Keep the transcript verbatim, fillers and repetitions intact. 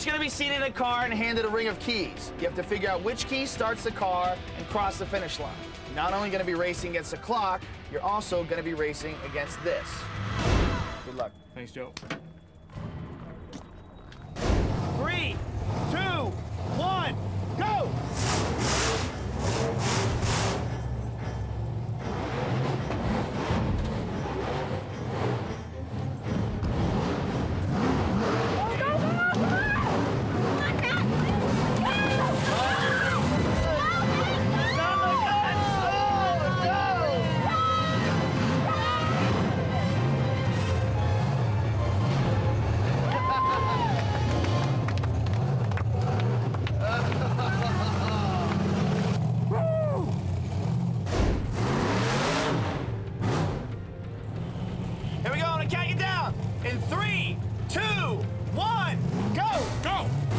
Each gonna be seated in a car and handed a ring of keys. You have to figure out which key starts the car and cross the finish line. You're not only gonna be racing against the clock, you're also gonna be racing against this. Good luck. Thanks, Joe. Three, two, one, go! Count you down in three, two, one, go! Go!